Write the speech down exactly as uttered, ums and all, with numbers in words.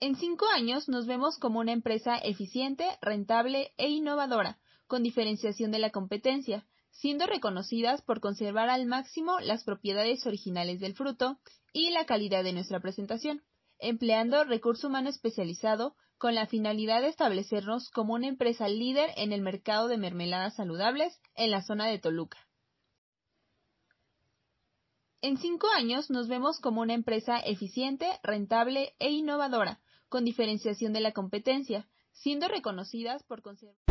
En cinco años nos vemos como una empresa eficiente, rentable e innovadora, con diferenciación de la competencia, siendo reconocidas por conservar al máximo las propiedades originales del fruto y la calidad de nuestra presentación, empleando recurso humano especializado con la finalidad de establecernos como una empresa líder en el mercado de mermeladas saludables en la zona de Toluca. En cinco años nos vemos como una empresa eficiente, rentable e innovadora, con diferenciación de la competencia, siendo reconocidas por conservar...